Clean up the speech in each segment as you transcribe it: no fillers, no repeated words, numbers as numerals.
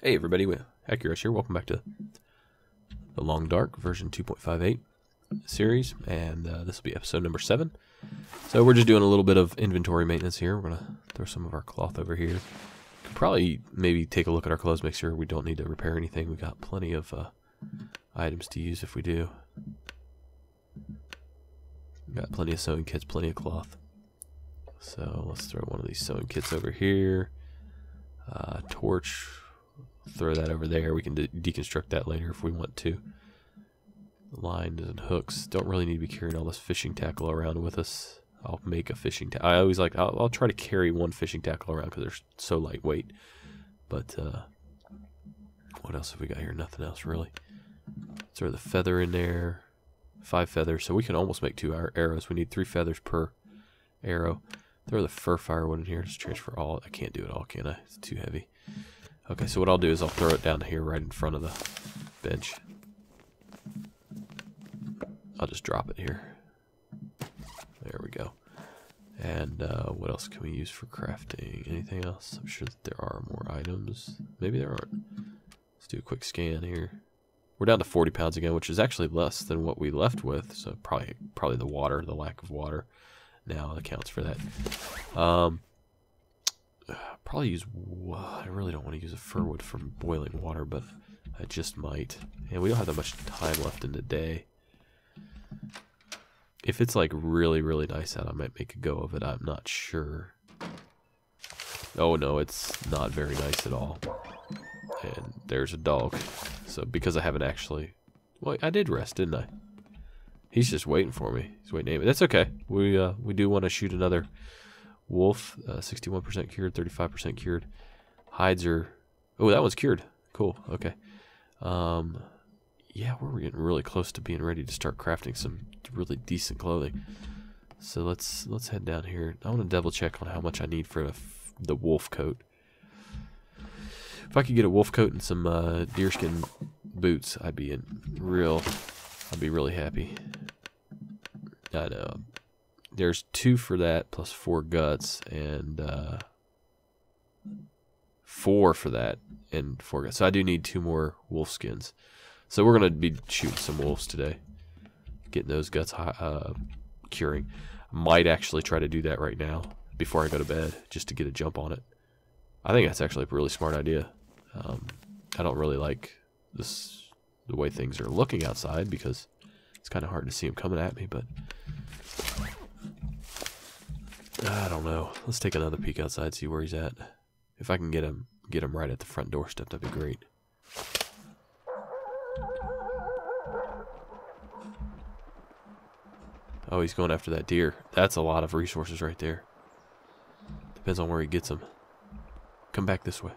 Hey everybody, Accurize here. Welcome back to The Long Dark, version 2.58 series, and this will be episode number 7. So we're just doing a little bit of inventory maintenance here. We're going to throw some of our cloth over here. Could probably maybe take a look at our clothes, make sure we don't need to repair anything. We've got plenty of items to use if we do. We've got plenty of sewing kits, plenty of cloth. So let's throw one of these sewing kits over here. Torch. Throw that over there. We can deconstruct that later if we want to. Lines and hooks. Don't really need to be carrying all this fishing tackle around with us. I'll make a fishing tackle. I always like, I'll try to carry one fishing tackle around because they're so lightweight. But what else have we got here? Nothing else really. Throw the feather in there. 5 feathers. So we can almost make 2 arrows. We need 3 feathers per arrow. Throw the fur firewood in here. Just transfer all. I can't do it all, can I? It's too heavy. Okay, so what I'll do is I'll throw it down here right in front of the bench. I'll just drop it here. There we go. And what else can we use for crafting? Anything else? I'm sure that there are more items. Maybe there aren't. Let's do a quick scan here. We're down to 40 pounds again, which is actually less than what we left with. So probably the lack of water now accounts for that. Probably use, I really don't want to use a fir wood for boiling water, but I just might. And we don't have that much time left in the day. If it's like really, really nice out, I might make a go of it. I'm not sure. Oh no, it's not very nice at all. And there's a dog. So because I haven't actually, well, I did rest, didn't I? He's just waiting for me. He's waiting. That's okay. We do want to shoot another wolf. 61% cured, 35% cured. Hides are... Oh, that one's cured. Cool, okay. Yeah, we're getting really close to being ready to start crafting some really decent clothing. So let's head down here. I want to double check on how much I need for the wolf coat. If I could get a wolf coat and some deerskin boots, I'd be really happy. I know. There's 2 for that, plus 4 guts, and 4 for that, and 4 guts. So I do need 2 more wolf skins. So we're going to be shooting some wolves today, getting those guts curing. I might actually try to do that right now before I go to bed, just to get a jump on it. I think that's actually a really smart idea. I don't really like the way things are looking outside, because it's kind of hard to see them coming at me, but... I don't know. Let's take another peek outside, see where he's at. If I can get him right at the front doorstep, that'd be great. Oh, he's going after that deer. That's a lot of resources right there. Depends on where he gets them. Come back this way.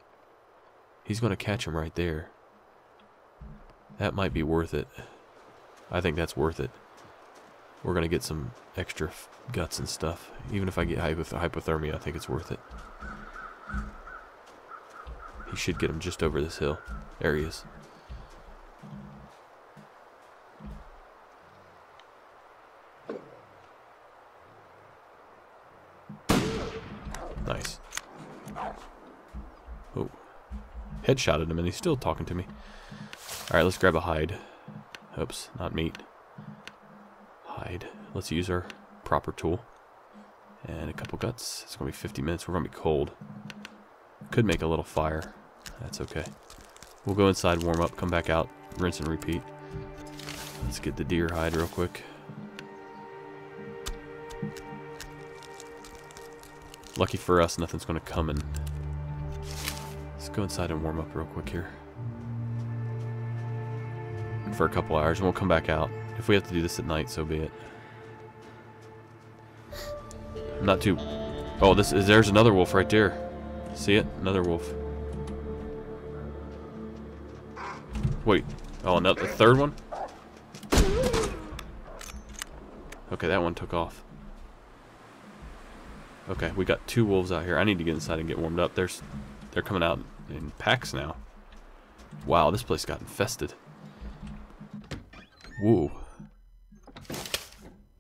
He's going to catch him right there. That might be worth it. I think that's worth it. We're going to get some extra guts and stuff. Even if I get hypothermia, I think it's worth it. He should get him just over this hill. There he is. Nice. Oh. Headshotted him and he's still talking to me. Alright, let's grab a hide. Oops, not meat. Hide. Let's use our proper tool and a couple guts. It's gonna be 50 minutes. We're gonna be cold. Could make a little fire. That's okay. We'll go inside, warm up, come back out, rinse and repeat. Let's get the deer hide real quick. Lucky for us, nothing's gonna come in. Let's go inside and warm up real quick here for a couple hours, and we'll come back out. If we have to do this at night, so be it. I'm not too... Oh, there's another wolf right there. See it? Another wolf. Wait. Oh, another, the third one? Okay, that one took off. Okay, we got 2 wolves out here. I need to get inside and get warmed up. They're coming out in packs now. Wow, this place got infested. Whoa.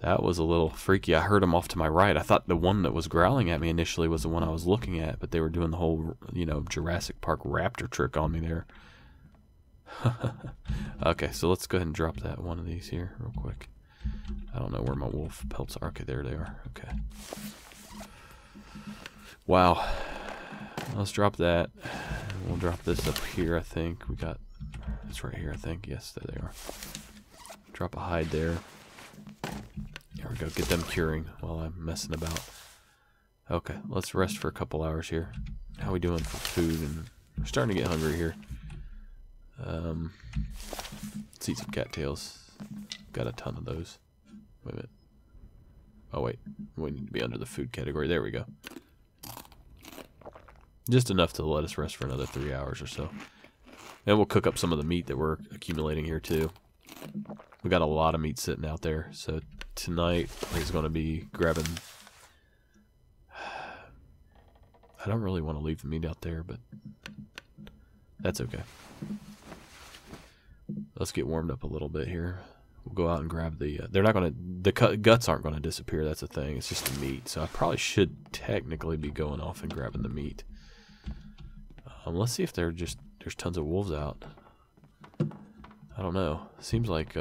That was a little freaky. I heard them off to my right. I thought the one that was growling at me initially was the one I was looking at, but they were doing the whole, you know, Jurassic Park raptor trick on me there. Okay, so let's go ahead and drop that one of these here real quick. I don't know where my wolf pelts are. Okay, there they are. Okay. Wow. Let's drop that. We'll drop this up here, I think. We got... It's right here, I think. Yes, there they are. Drop a hide there. There we go. Get them curing while I'm messing about. Okay, let's rest for a couple hours here. How we doing for food? And we're starting to get hungry here. Let's eat some cattails. Got a ton of those. Wait a minute. Oh wait, we need to be under the food category. There we go. Just enough to let us rest for another 3 hours or so. And we'll cook up some of the meat that we're accumulating here too. We got a lot of meat sitting out there, so tonight is going to be grabbing... I don't really want to leave the meat out there, but that's okay. Let's get warmed up a little bit here. We'll go out and grab the... they're not going to... The guts aren't going to disappear, that's the thing. It's just the meat, so I probably should technically be going off and grabbing the meat. Let's see if they're just... There's tons of wolves out. I don't know. Seems like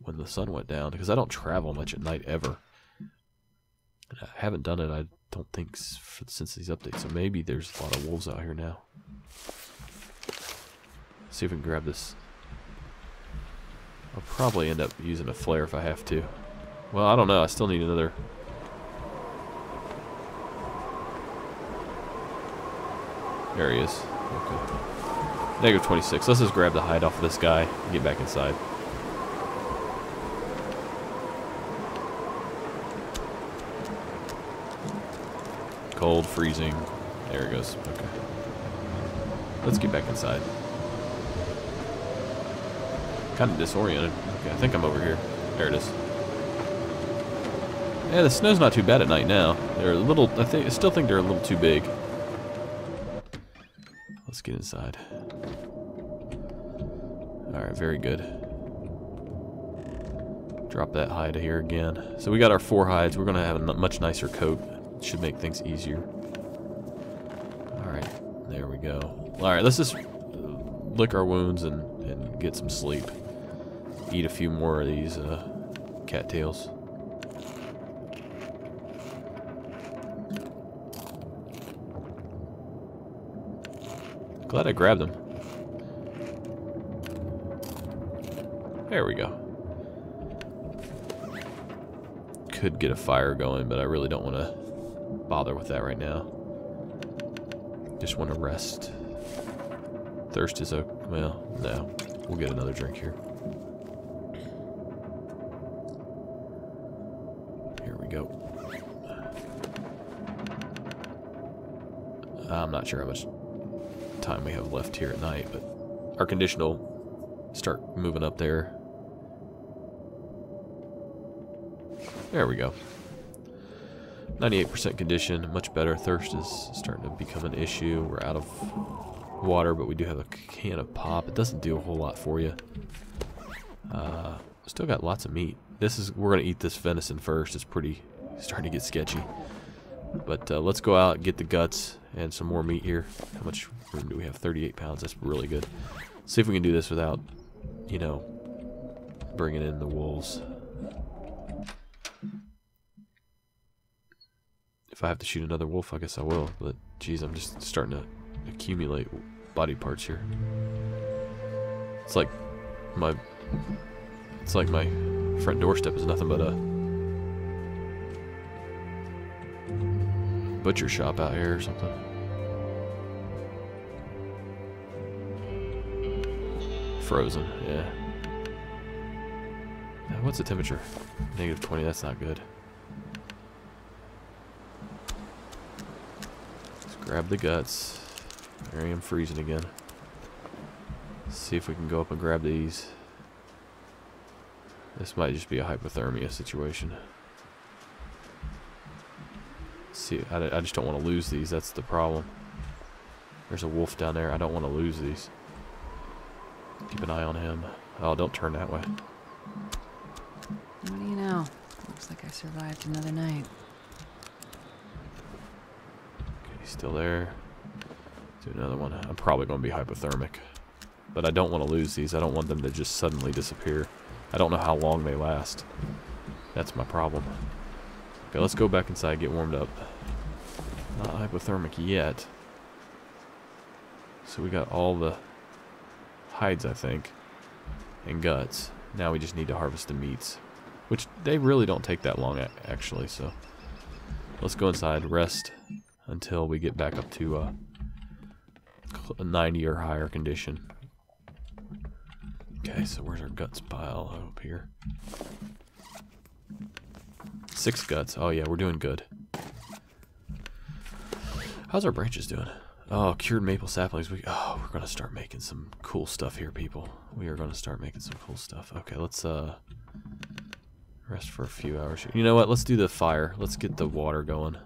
when the sun went down, because I don't travel much at night ever. And I haven't done it, I don't think, since these updates. So maybe there's a lot of wolves out here now. Let's see if we can grab this. I'll probably end up using a flare if I have to. Well, I don't know. I still need another... There he is. Okay. Negative 26. Let's just grab the hide off of this guy and get back inside. Cold, freezing. There it goes. Okay. Let's get back inside. Kind of disoriented. Okay, I think I'm over here. There it is. Yeah, the snow's not too bad at night now. They're a little... I still think they're a little too big. Let's get inside. Alright, very good. Drop that hide here again. So we got our 4 hides. We're going to have a much nicer coat. It should make things easier. Alright, there we go. Alright, let's just lick our wounds and get some sleep. Eat a few more of these cattails. Glad I grabbed them. There we go. Could get a fire going, but I really don't want to bother with that right now. Just want to rest. Thirst is okay. Well, no. We'll get another drink here. Here we go. I'm not sure how much time we have left here at night, but our conditional start moving up there. There we go. 98% condition, much better. Thirst is starting to become an issue. We're out of water, but we do have a can of pop. It doesn't do a whole lot for you. Still got lots of meat. We're gonna eat this venison first. It's pretty starting to get sketchy. But let's go out and get the guts and some more meat here. How much room do we have? 38 pounds. That's really good. Let's see if we can do this without, you know, bringing in the wolves. If I have to shoot another wolf, I guess I will. But, geez, I'm just starting to accumulate body parts here. It's like my... It's like my front doorstep is nothing but a... butcher shop out here or something. Frozen, yeah. What's the temperature? Negative 20, that's not good. Let's grab the guts. There I am, freezing again. Let's see if we can go up and grab these. This might just be a hypothermia situation. See, I just don't want to lose these. That's the problem. There's a wolf down there. I don't want to lose these. Keep an eye on him. Oh, don't turn that way. What do you know? Looks like I survived another night. Okay, he's still there. Do another one. I'm probably going to be hypothermic. But I don't want to lose these. I don't want them to just suddenly disappear. I don't know how long they last. That's my problem. Okay, let's go back inside, get warmed up. Not hypothermic yet. So we got all the hides, I think, and guts. Now we just need to harvest the meats, which they really don't take that long, actually. So let's go inside, rest until we get back up to 90 or higher condition. Okay, so where's our guts pile? Oh, up here. 6 guts. Oh yeah, we're doing good. How's our branches doing? Oh, cured maple saplings. We're gonna start making some cool stuff here, people. We are gonna start making some cool stuff. Okay, let's rest for a few hours here. You know what? Let's do the fire. Let's get the water going.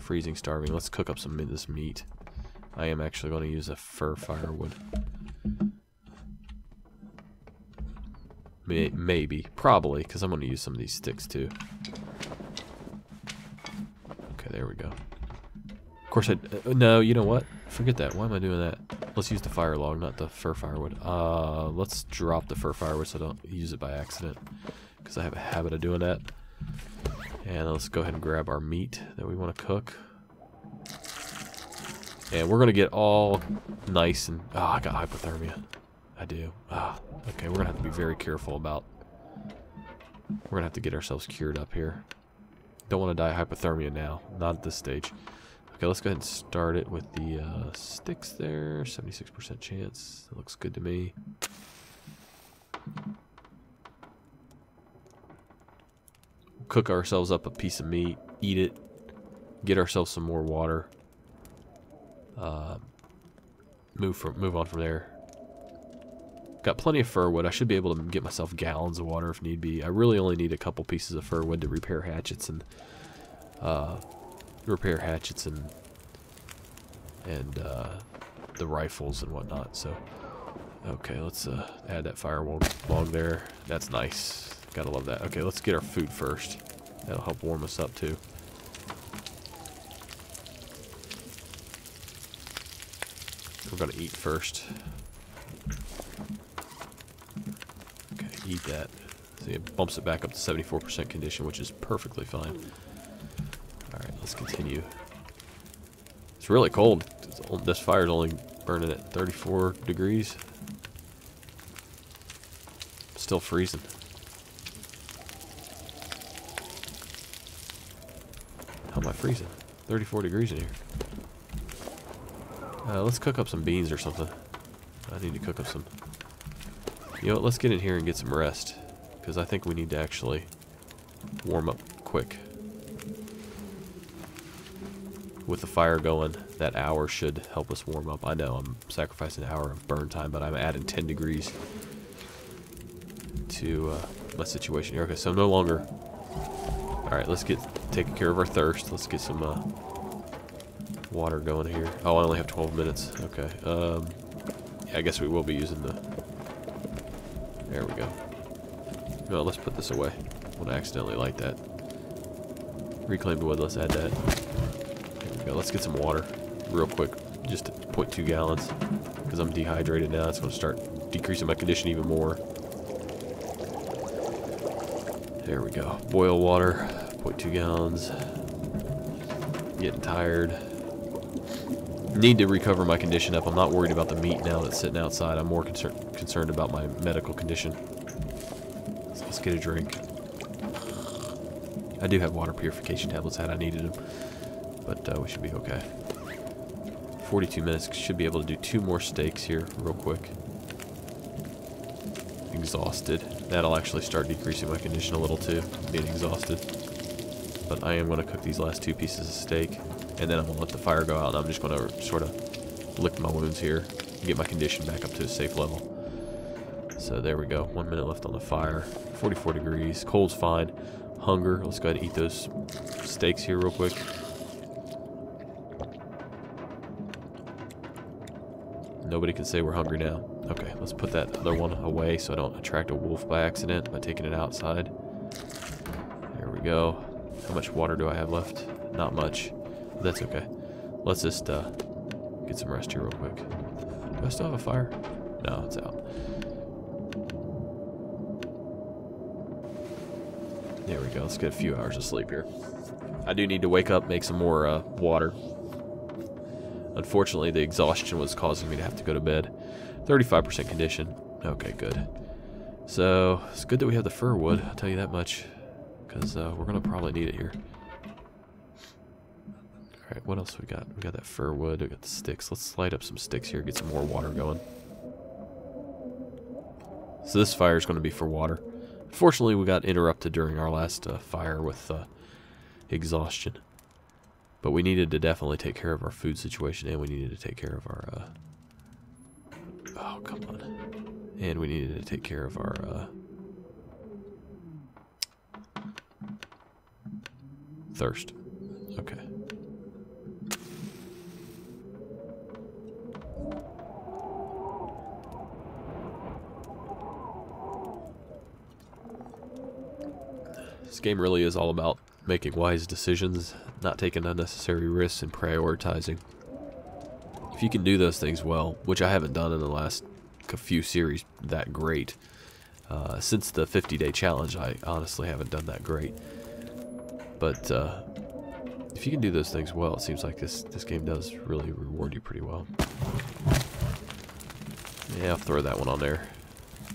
Freezing, starving. Let's cook up some of this meat. I am actually gonna use a fir firewood. Maybe, probably, because I'm gonna use some of these sticks too. Okay, there we go. Of course, no, you know what? Forget that. Why am I doing that? Let's use the fire log, not the fir firewood. Let's drop the fir firewood so I don't use it by accident, because I have a habit of doing that. And let's go ahead and grab our meat that we want to cook. And we're going to get all nice and... Oh, I got hypothermia. I do. Ah, okay, we're going to have to be very careful about... We're going to have to get ourselves cured up here. Don't want to die of hypothermia now. Not at this stage. Okay, let's go ahead and start it with the sticks there. 76% chance. That looks good to me. Cook ourselves up a piece of meat. Eat it. Get ourselves some more water. Move on from there. Got plenty of fir wood. I should be able to get myself gallons of water if need be. I really only need a couple pieces of fir wood to repair hatchets and... the rifles and whatnot. So, okay, let's add that firewall log there. That's nice. Gotta love that. Okay, let's get our food first. That'll help warm us up too. We're gonna eat first. Okay, eat that. See, it bumps it back up to 74% condition, which is perfectly fine. Let's continue. It's really cold. This fire's only burning at 34 degrees. Still freezing. How am I freezing? 34 degrees in here. Let's cook up some beans or something. I need to cook up some. You know what? Let's get in here and get some rest, because I think we need to actually warm up quick. With the fire going, that hour should help us warm up. I know I'm sacrificing an hour of burn time, but I'm adding 10 degrees to my situation here. Okay, so I'm no longer... Alright, let's get taking care of our thirst. Let's get some water going here. Oh, I only have 12 minutes. Okay. Yeah, I guess we will be using the... There we go. No, let's put this away. I want to accidentally light that. Reclaimed wood, let's add that. Let's get some water real quick, just 0.2 gallons, because I'm dehydrated now. It's going to start decreasing my condition even more. There we go. Boil water, 0.2 gallons. Getting tired. Need to recover my condition up. I'm not worried about the meat now that's sitting outside. I'm more concerned about my medical condition. So let's get a drink. I do have water purification tablets had I needed them. But we should be okay. 42 minutes. Should be able to do 2 more steaks here real quick. Exhausted. That'll actually start decreasing my condition a little too. Being exhausted. But I am going to cook these last 2 pieces of steak. And then I'm going to let the fire go out. And I'm just going to sort of lick my wounds here. And get my condition back up to a safe level. So there we go. 1 minute left on the fire. 44 degrees. Cold's fine. Hunger. Let's go ahead and eat those steaks here real quick. Nobody can say we're hungry now. Okay, let's put that other one away so I don't attract a wolf by accident by taking it outside. There we go. How much water do I have left? Not much. That's okay. Let's just get some rest here real quick. Do I still have a fire? No, it's out. There we go. Let's get a few hours of sleep here. I do need to wake up, make some more water. Unfortunately, the exhaustion was causing me to have to go to bed. 35% condition. Okay, good. So, it's good that we have the fir wood, I'll tell you that much. Because we're going to probably need it here. Alright, what else we got? We got that fir wood, we got the sticks. Let's light up some sticks here, get some more water going. So this fire is going to be for water. Fortunately, we got interrupted during our last fire with exhaustion. But we needed to definitely take care of our food situation, and we needed to take care of our... oh, come on. And we needed to take care of our... thirst. Okay. This game really is all about making wise decisions, not taking unnecessary risks, and prioritizing. If you can do those things well, which I haven't done in the last few series that great. Since the 50-day challenge, I honestly haven't done that great. But if you can do those things well, it seems like this game does really reward you pretty well. Yeah, I'll throw that one on there,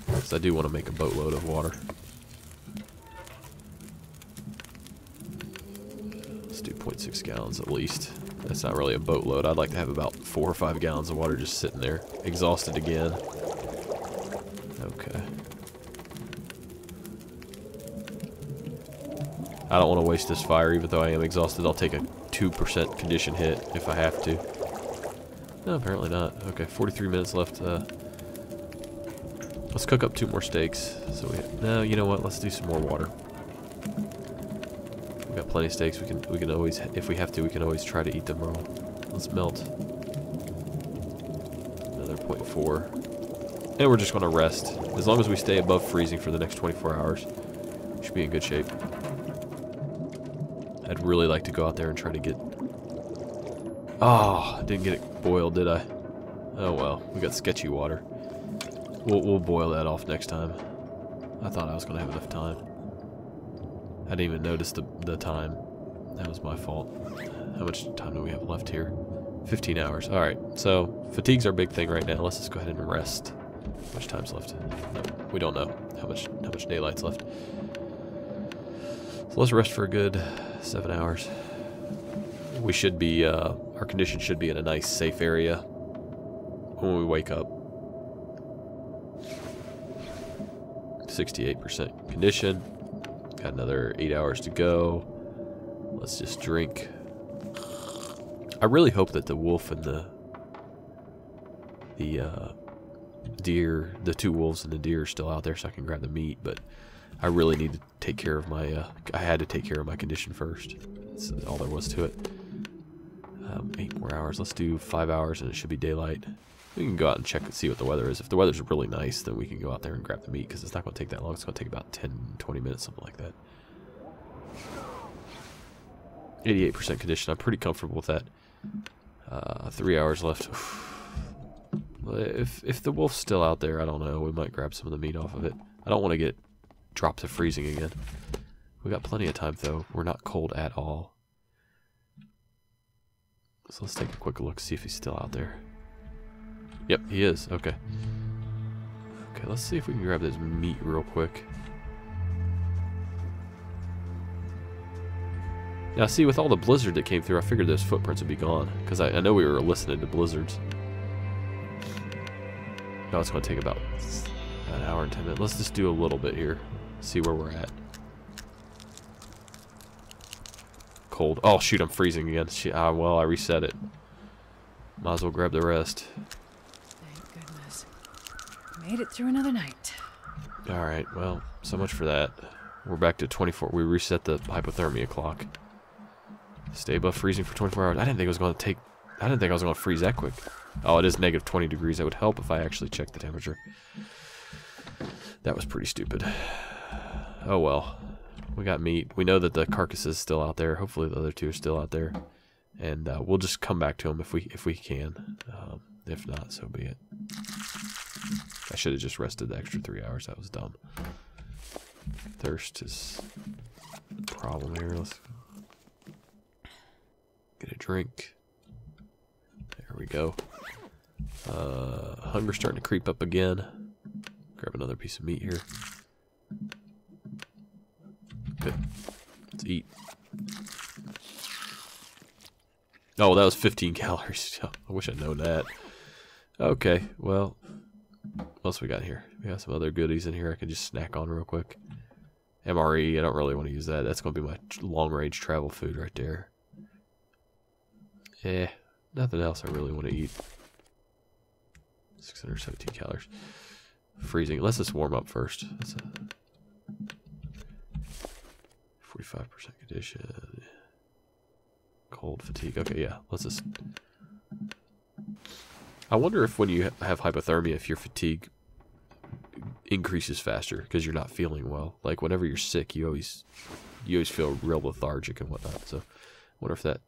because I do want to make a boatload of water. Let's do 0.6 gallons at least. That's not really a boatload. I'd like to have about 4 or 5 gallons of water just sitting there. Exhausted again. Okay. I don't want to waste this fire, even though I am exhausted. I'll take a 2% condition hit if I have to. No, apparently not. Okay, 43 minutes left. Let's cook up 2 more steaks. So no, you know what? Let's do some more water. We got plenty of steaks. We can always, if we have to, we can always try to eat them raw. Let's melt. Another 0.4, and we're just going to rest. As long as we stay above freezing for the next 24 hours, we should be in good shape. I'd really like to go out there and try to get... Oh, I didn't get it boiled, did I? Oh well, we got sketchy water. We'll boil that off next time. I thought I was going to have enough time. I didn't even notice the time. That was my fault. How much time do we have left here? 15 hours. Alright, so fatigue's our big thing right now. Let's just go ahead and rest. How much time's left? No, we don't know how much daylight's left. So let's rest for a good 7 hours. We should be, our condition should be in a nice safe area when we wake up. 68% condition. Got another 8 hours to go. Let's just drink. I really hope that the wolf and the deer, the 2 wolves and the deer are still out there so I can grab the meat, but I really need to take care of my, I had to take care of my condition first. That's all there was to it. 8 more hours. Let's do 5 hours and it should be daylight. We can go out and check and see what the weather is. If the weather's really nice, then we can go out there and grab the meat, because it's not going to take that long. It's going to take about 10, 20 minutes, something like that. 88% condition. I'm pretty comfortable with that. 3 hours left. If the wolf's still out there, I don't know. We might grab some of the meat off of it. I don't want to get... drop to freezing again. We got plenty of time though. We're not cold at all. So let's take a quick look, see if he's still out there. Yep, he is. Okay. Okay, let's see if we can grab this meat real quick. Now see, with all the blizzard that came through, I figured those footprints would be gone, because I know we were listening to blizzards. Now it's going to take about an hour and 10 minutes. Let's just do a little bit here. See where we're at. Cold. Oh shoot, I'm freezing again. Well, I reset it. Might as well grab the rest. Thank goodness. Made it through another night. Alright, well, so much for that. We're back to 24. We reset the hypothermia clock. Stay above freezing for 24 hours. I didn't think it was going to take... I didn't think I was going to freeze that quick. Oh, it is negative 20 degrees. That would help if I actually checked the temperature. That was pretty stupid. Oh well. We got meat. We know that the carcass is still out there. Hopefully the other two are still out there. And we'll just come back to them if we can. If not, so be it. I should have just rested the extra 3 hours. That was dumb. Thirst is the problem here. Let's get a drink. There we go. Hunger's starting to creep up again. Grab another piece of meat here. Good. Let's eat. Oh, that was 15 calories. I wish I'd known that. Okay, well, what else we got here? We got some other goodies in here I can just snack on real quick. MRE, I don't really want to use that. That's going to be my long-range travel food right there. Eh, nothing else I really want to eat. 617 calories. Freezing. Let's just warm up first. That's a 45% condition. Cold fatigue. Okay, yeah. Let's just. I wonder if when you have hypothermia, if your fatigue increases faster because you're not feeling well. Like whenever you're sick, you always feel real lethargic and whatnot. So, I wonder if that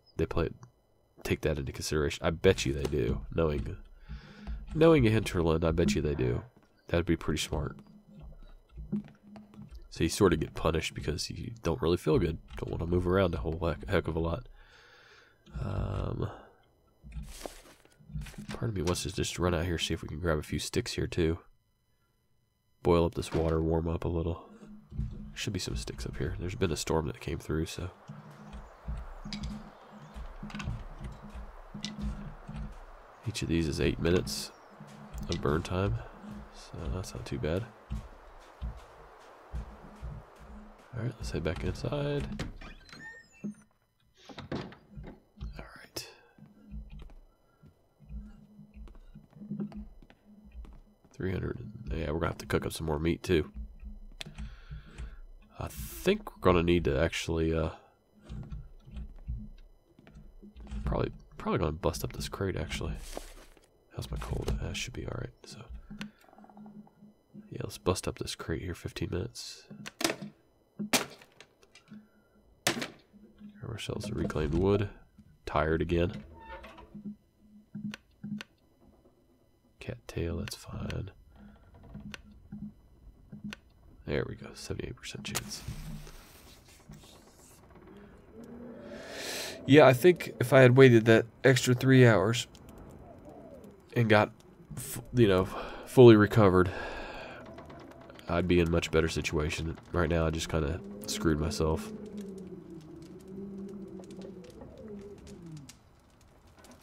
take that into consideration. I bet you they do. Knowing Hinterland, I bet you they do. That'd be pretty smart. So you sort of get punished because you don't really feel good. Don't want to move around a whole heck of a lot. Part of me wants to just run out here, see if we can grab a few sticks here too. Boil up this water, warm up a little. There should be some sticks up here. There's been a storm that came through, so. Each of these is 8 minutes of burn time, so that's not too bad. Alright, let's head back inside. Alright. Yeah, we're gonna have to cook up some more meat too. I think we're gonna need to actually probably gonna bust up this crate actually. How's my cold? That should be alright, so. Yeah, let's bust up this crate here, 15 minutes. Grab ourselves a reclaimed wood. Tired again. Cattail, that's fine. There we go, 78% chance. Yeah, I think if I had waited that extra 3 hours and got, fully recovered, I'd be in a much better situation. Right now, I just kind of screwed myself.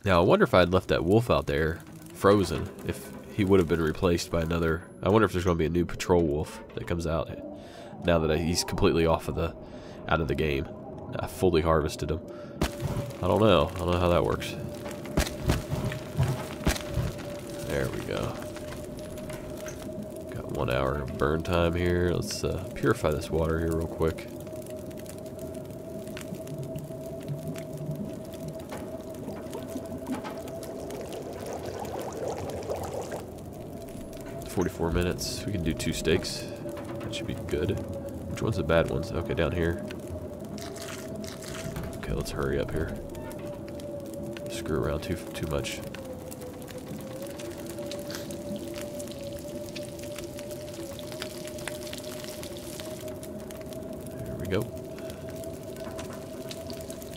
Now, I wonder if I had left that wolf out there frozen, if he would have been replaced by another. I wonder if there's going to be a new patrol wolf that comes out now that he's completely out of the game. I fully harvested him. I don't know how that works. There we go. Got 1 hour of burn time here. Let's purify this water here real quick. Minutes. We can do 2 steaks. That should be good. Which one's the bad ones? Okay, down here. Okay, let's hurry up here. Screw around too much. There we go.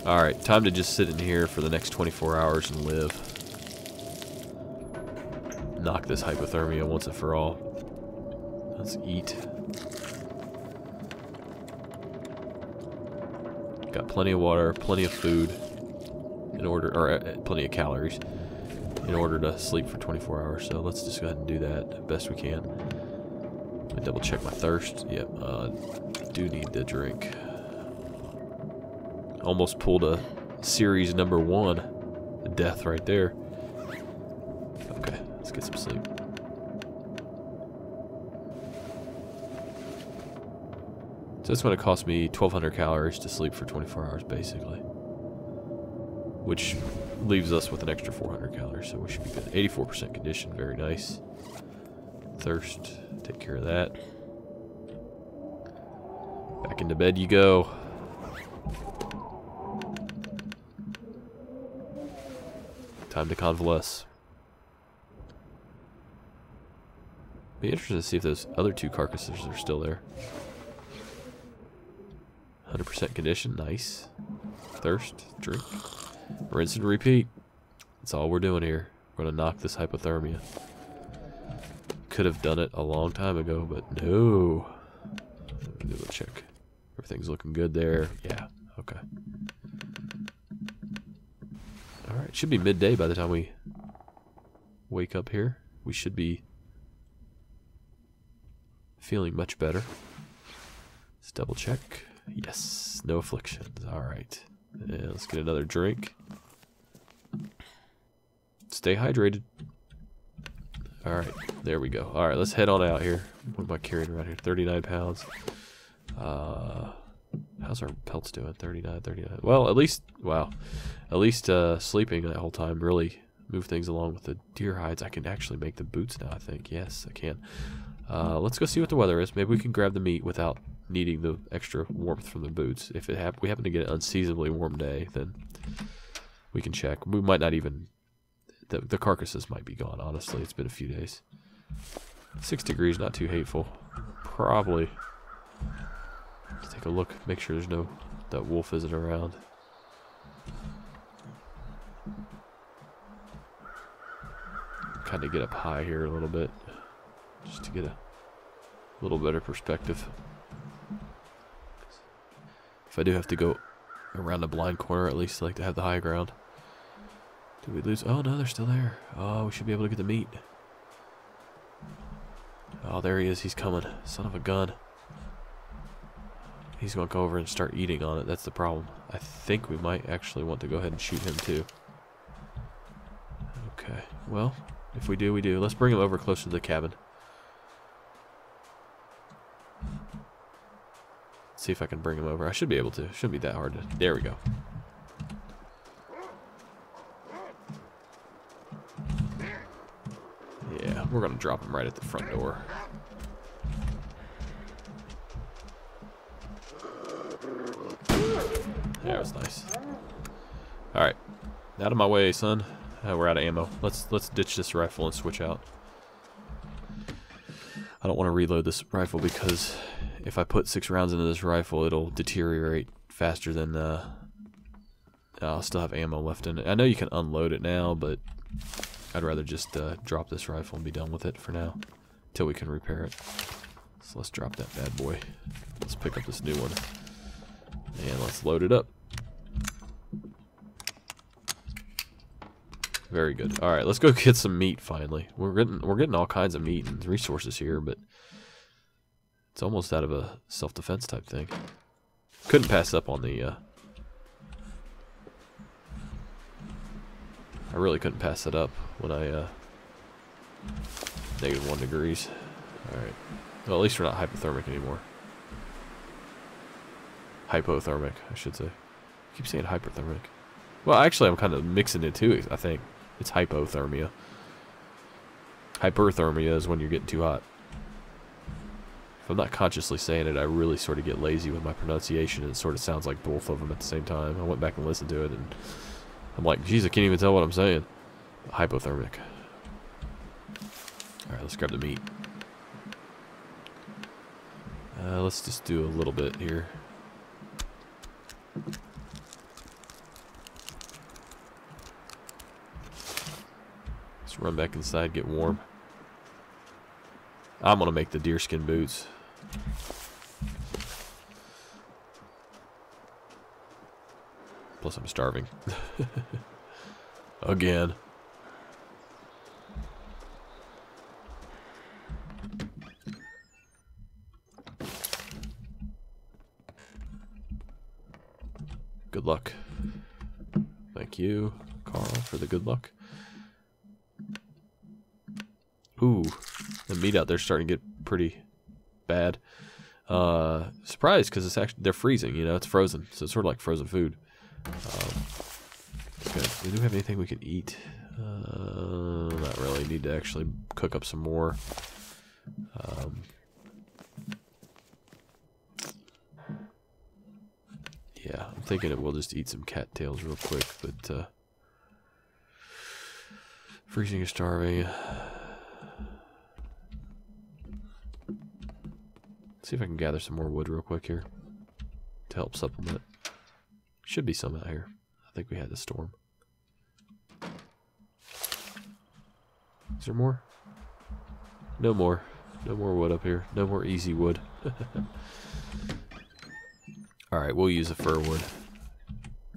Alright, time to just sit in here for the next 24 hours and live. Knock this hypothermia once and for all. Let's eat. Got plenty of water, plenty of food, plenty of calories, in order to sleep for 24 hours. So let's just go ahead and do that best we can. Let me double check my thirst. Yep, do need the drink. Almost pulled a series number 1, a death right there. Get some sleep. So it's going to cost me 1,200 calories to sleep for 24 hours, basically. Which leaves us with an extra 400 calories, so we should be good. 84% condition, very nice. Thirst, take care of that. Back into bed you go. Time to convalesce. Be interested to see if those other two carcasses are still there. 100% condition, nice. Thirst, drink, rinse and repeat. That's all we're doing here. We're gonna knock this hypothermia. Could have done it a long time ago, but no. Let me do a check. Everything's looking good there. Yeah, okay. Alright, should be midday by the time we wake up here. We should be feeling much better. Let's double check. Yes, no afflictions. Alright. Yeah, let's get another drink. Stay hydrated. Alright, there we go. Alright, let's head on out here. What am I carrying around here? 39 pounds. How's our pelts doing? 39, 39. Well, at least, wow. At least sleeping that whole time really moved things along with the deer hides. I can actually make the boots now, I think. Yes, I can. Let's go see what the weather is. Maybe we can grab the meat without needing the extra warmth from the boots. If it we happen to get an unseasonably warm day, then we can check. We might not even... The carcasses might be gone, honestly. It's been a few days. 6 degrees, not too hateful. Probably. Let's take a look. Make sure there's no... that wolf isn't around. Kind of get up high here a little bit. Just to get a little better perspective. If I do have to go around a blind corner, at least I like to have the high ground. Did we lose? Oh, no, they're still there. Oh, we should be able to get the meat. Oh, there he is. He's coming. Son of a gun. He's going to go over and start eating on it. That's the problem. I think we might actually want to go ahead and shoot him, too. Okay. Well, if we do, we do. Let's bring him over closer to the cabin. Let's see if I can bring him over. I should be able to. It shouldn't be that hard to... There we go. We're gonna drop him right at the front door. That was nice. All right, out of my way, son. We're out of ammo. Let's ditch this rifle and switch out. I don't want to reload this rifle because if I put 6 rounds into this rifle, it'll deteriorate faster than. I'll still have ammo left in it. I know you can unload it now, but. I'd rather just drop this rifle and be done with it for now, till we can repair it. So let's drop that bad boy. Let's pick up this new one, and let's load it up. Very good. All right, let's go get some meat finally. We're getting all kinds of meat and resources here, but it's almost out of a self-defense type thing. Couldn't pass up on the. I really couldn't pass that up when I, -1 degrees. Alright. Well, at least we're not hypothermic anymore. Hypothermic, I should say. I keep saying hyperthermic. Well, actually, I'm kind of mixing it too, I think. It's hypothermia. Hyperthermia is when you're getting too hot. If I'm not consciously saying it, I really sort of get lazy with my pronunciation, and it sort of sounds like both of them at the same time. I went back and listened to it, and... I'm like, geez, I can't even tell what I'm saying. Hypothermic. Alright, let's grab the meat. Let's just do a little bit here. Let's run back inside, get warm. I'm gonna make the deerskin boots. Plus, I'm starving. Again. Good luck. Thank you, Carl, for the good luck. Ooh, the meat out there's starting to get pretty bad. Surprised because it's actually they're freezing. You know, it's frozen, so it's sort of like frozen food. Okay. Do we have anything we can eat? Not really. Need to actually cook up some more. I'm thinking it will just eat some cattails real quick, but freezing or starving. Let's see if I can gather some more wood real quick here to help supplement. Should be some out here. I think we had the storm. Is there more? No more. No more wood up here. No more easy wood. Alright, we'll use the fir wood.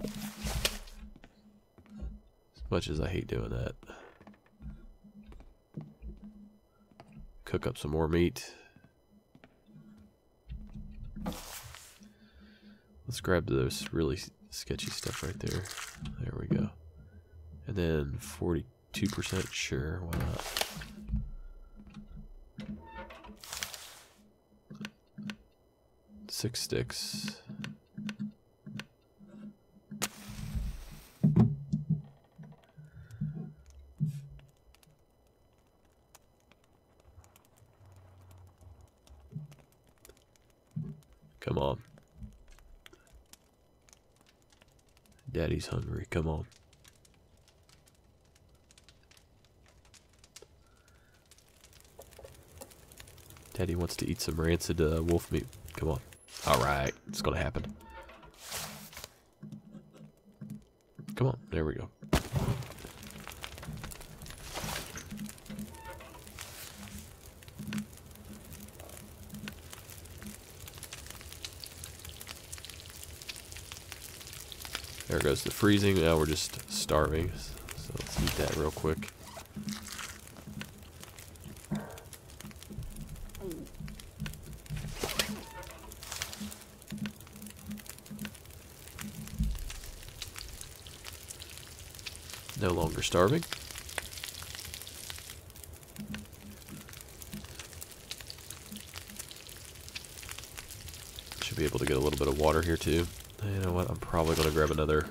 As much as I hate doing that. Cook up some more meat. Let's grab those really sketchy stuff right there. There we go. And then 42%, sure, why not? Six sticks. Come on. Daddy's hungry. Come on. Daddy wants to eat some rancid wolf meat. Come on. Alright, it's gonna happen. Come on, there we go. There goes the freezing, now we're just starving. So let's eat that real quick. No longer starving. Should be able to get a little bit of water here too. You know what, I'm probably going to grab another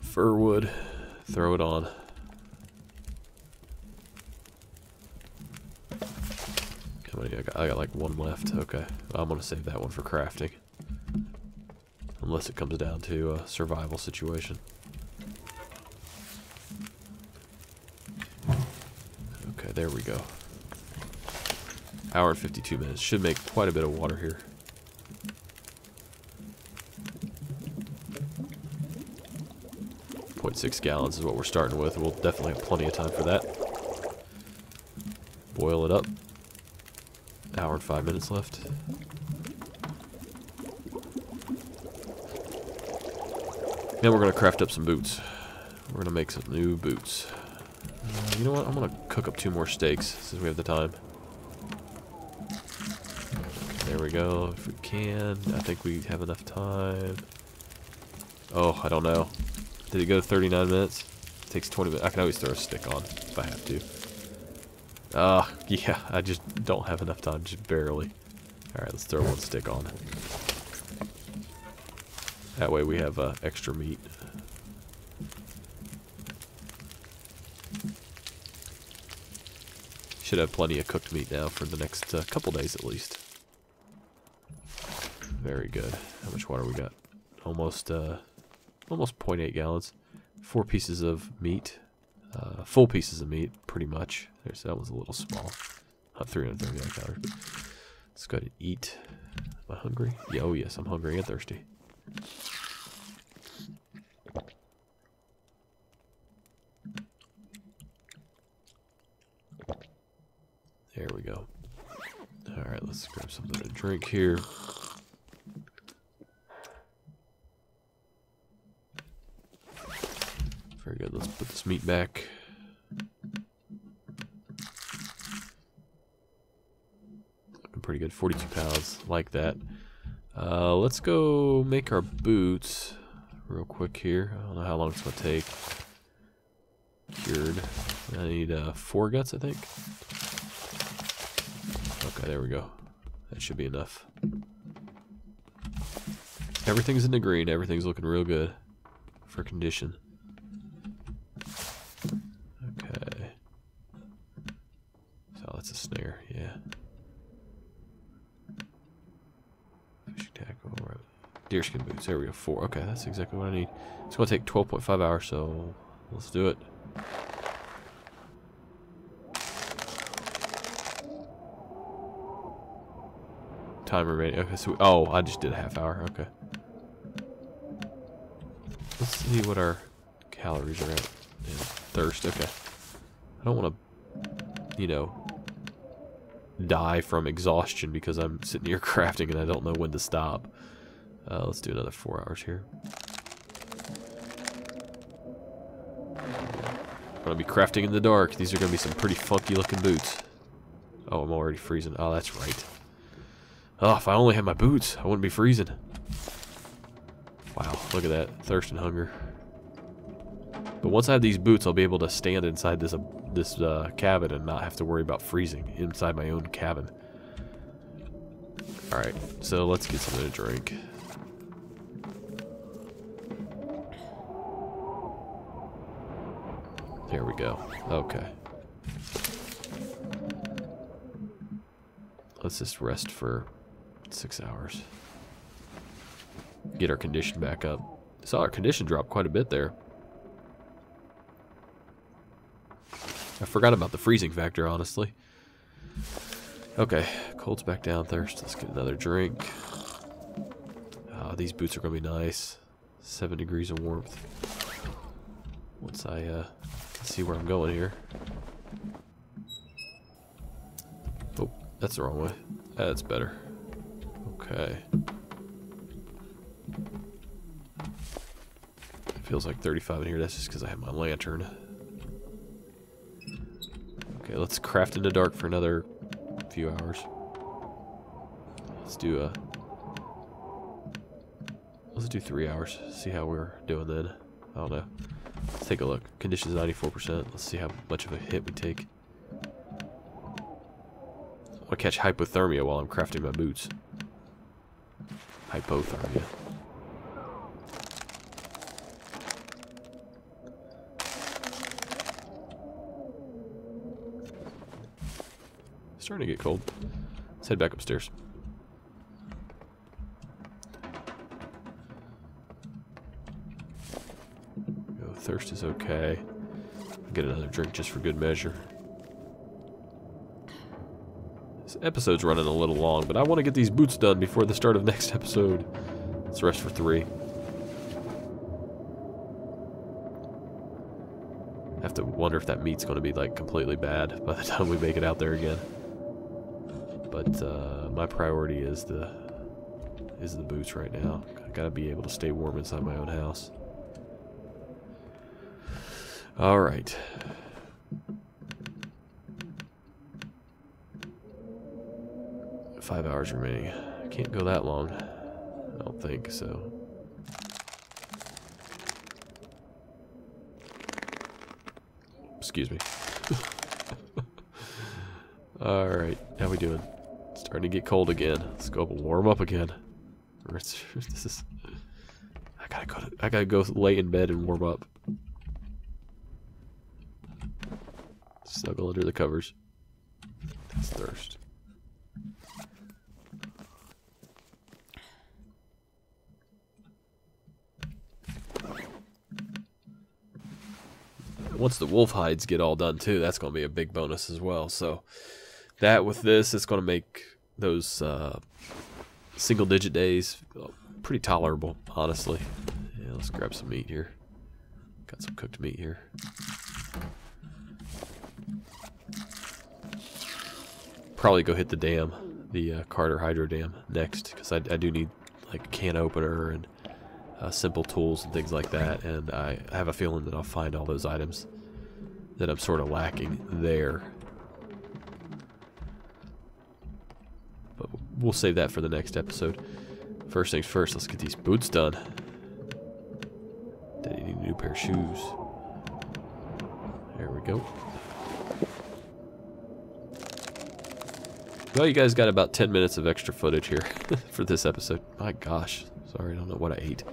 fir wood, throw it on. How many? I got like one left, okay. I'm going to save that one for crafting. Unless it comes down to a survival situation. There we go. Hour and 52 minutes. Should make quite a bit of water here. .6 gallons is what we're starting with. We'll definitely have plenty of time for that. Boil it up. Hour and 5 minutes left. Now we're going to craft up some boots. We're going to make some new boots. You know what? I'm gonna cook up 2 more steaks since we have the time. Okay, there we go. If we can, I think we have enough time. Oh, I don't know. Did it go 39 minutes? It takes 20 minutes. I can always throw a stick on if I have to. Yeah, I just don't have enough time, just barely. Alright, let's throw 1 stick on. That way we have extra meat. Should have plenty of cooked meat now for the next couple days at least. Very good. How much water we got? Almost 0.8 gallons. 4 pieces of meat. Full pieces of meat, pretty much. There's, that was a little small. 339 calories. Let's go ahead and eat. Am I hungry? Yeah, oh yes, I'm hungry and thirsty. There we go. Alright, let's grab something to drink here. Very good, let's put this meat back. Looking pretty good, 42 pounds, like that. Let's go make our boots real quick here. I don't know how long it's going to take. Cured. I need 4 guts, I think. Okay, there we go. That should be enough. Everything's in the green. Everything's looking real good for condition. Okay. So that's a snare, yeah. Fish tackle, right. Deerskin boots. There we go. 4. Okay, that's exactly what I need. It's going to take 12.5 hours, so let's do it. Timer ready. Okay, so oh, I just did a half hour. Okay. Let's see what our calories are at. Yeah, thirst. Okay. I don't want to, you know, die from exhaustion because I'm sitting here crafting and I don't know when to stop. Let's do another 4 hours here. I'm going to be crafting in the dark. These are going to be some pretty funky looking boots. Oh, I'm already freezing. Oh, that's right. Oh, if I only had my boots, I wouldn't be freezing. Wow, look at that. Thirst and hunger. But once I have these boots, I'll be able to stand inside this cabin and not have to worry about freezing inside my own cabin. Alright, so let's get something to drink. There we go. Okay. Let's just rest for 6 hours. Get our condition back up. Saw our condition drop quite a bit there. I forgot about the freezing factor, honestly. Okay, cold's back down, thirst. Let's get another drink. These boots are going to be nice. 7 degrees of warmth. Once I can see where I'm going here. Oh, that's the wrong way. That's better. Okay. It feels like 35 in here. That's just because I have my lantern. Okay, let's craft in the dark for another few hours. Let's do a... Let's do 3 hours. See how we're doing then. I don't know. Let's take a look. Conditions 94%. Let's see how much of a hit we take. I want to catch hypothermia while I'm crafting my boots. Hypothermia. Starting to get cold. Let's head back upstairs. Oh, thirst is okay. Get another drink just for good measure. This episode's running a little long, but I want to get these boots done before the start of next episode. Let's rest for 3. I have to wonder if that meat's going to be like completely bad by the time we make it out there again. But my priority is the boots right now. I gotta be able to stay warm inside my own house. All right. Alright. 5 hours remaining. I can't go that long. I don't think so. Excuse me. All right. How we doing? Starting to get cold again. Let's go up and warm up again. This is. I gotta go lay in bed and warm up. Snuggle under the covers. That's thirst. Once the wolf hides get all done too, that's gonna be a big bonus as well. So. That with this, it's going to make those single-digit days pretty tolerable, honestly. Yeah, let's grab some meat here. Got some cooked meat here. Probably go hit the dam, the Carter Hydro Dam next, because I do need like a can opener and simple tools and things like that, and I have a feeling that I'll find all those items that I'm sort of lacking there. We'll save that for the next episode. First things first, let's get these boots done. Daddy need a new pair of shoes. There we go. Well, you guys got about 10 minutes of extra footage here for this episode. My gosh. Sorry, I don't know what I ate.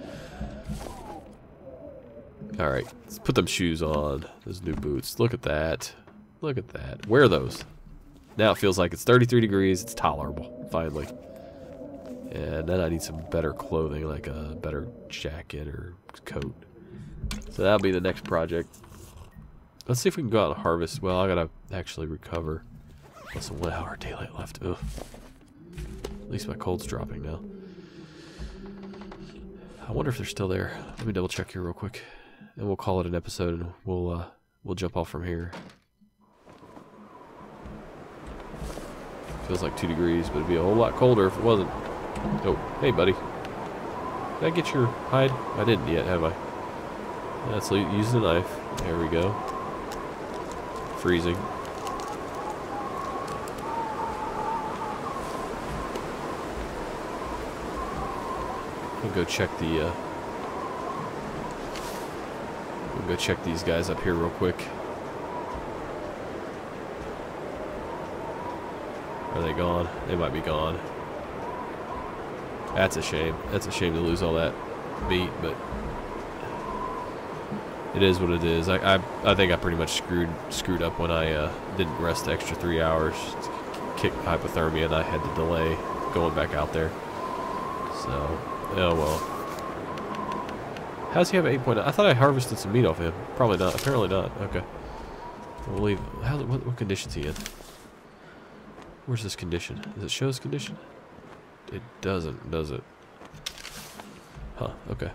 Alright, let's put them shoes on. Those new boots. Look at that. Look at that. Wear those. Now it feels like it's 33 degrees. It's tolerable, finally. And then I need some better clothing, like a better jacket or coat. So that'll be the next project. Let's see if we can go out and harvest. Well, I gotta actually recover. Plus 1 hour daylight left. Ugh. At least my cold's dropping now. I wonder if they're still there. Let me double check here real quick. And we'll call it an episode and we'll jump off from here. Feels like 2 degrees, but it'd be a whole lot colder if it wasn't. Oh, hey buddy. Did I get your hide? I didn't yet, have I? Let's use the knife. There we go. Freezing. We'll go check the we'll go check these guys up here real quick. Are they gone? They might be gone. That's a shame. That's a shame to lose all that meat, but it is what it is. I think I pretty much screwed up when I didn't rest the extra 3 hours. Kicked hypothermia and I had to delay going back out there. So, oh well. How's he have 8.9? I thought I harvested some meat off him. Probably not. Apparently not. Okay. We'll leave. What condition's he in? Where's this condition? Does it show his condition? It doesn't, does it? Huh, okay.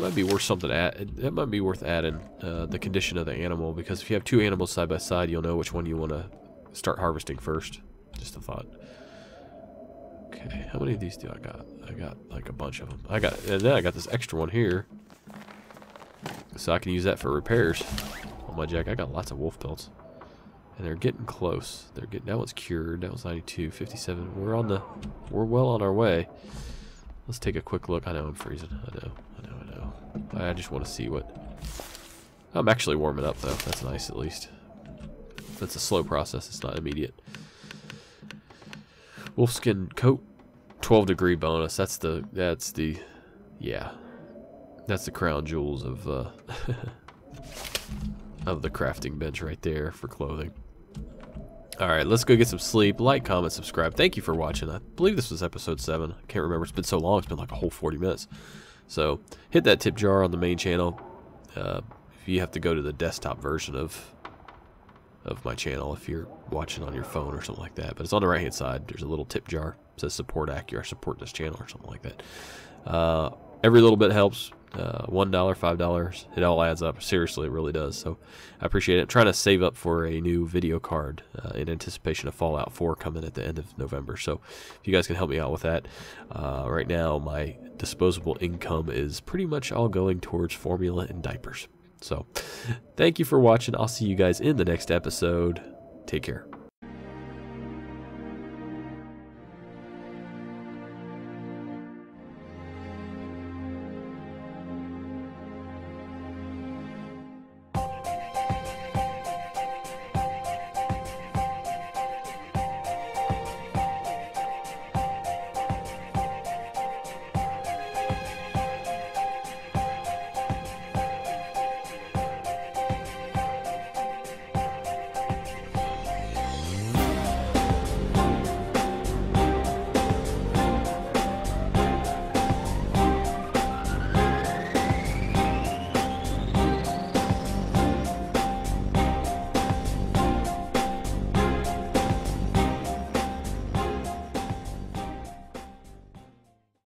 Might be worth something that might be worth adding the condition of the animal, because if you have two animals side by side, you'll know which one you want to start harvesting first. Just a thought. Okay, how many of these do I got? I got like a bunch of them. And then I got this extra one here. So I can use that for repairs. Oh my jack, I got lots of wolf pelts. And they're getting close. They're getting, that one's cured. That was 92, 57. We're well on our way. Let's take a quick look. I know I'm freezing. I know. I just want to see what. I'm actually warming up though. That's nice at least. That's a slow process. It's not immediate. Wolfskin coat, 12-degree bonus. That's the crown jewels of of the crafting bench right there for clothing. Alright, let's go get some sleep. Like, comment, subscribe. Thank you for watching. I believe this was episode 7. I can't remember. It's been so long. It's been like a whole 40 minutes. So, hit that tip jar on the main channel. If you have to go to the desktop version of my channel if you're watching on your phone or something like that. But it's on the right-hand side. There's a little tip jar. It says support Accurize, support this channel or something like that. Every little bit helps. $1, $5. It all adds up. Seriously, it really does. So I appreciate it. I'm trying to save up for a new video card in anticipation of Fallout 4 coming at the end of November. So if you guys can help me out with that. Right now, my disposable income is pretty much all going towards formula and diapers. So thank you for watching. I'll see you guys in the next episode. Take care.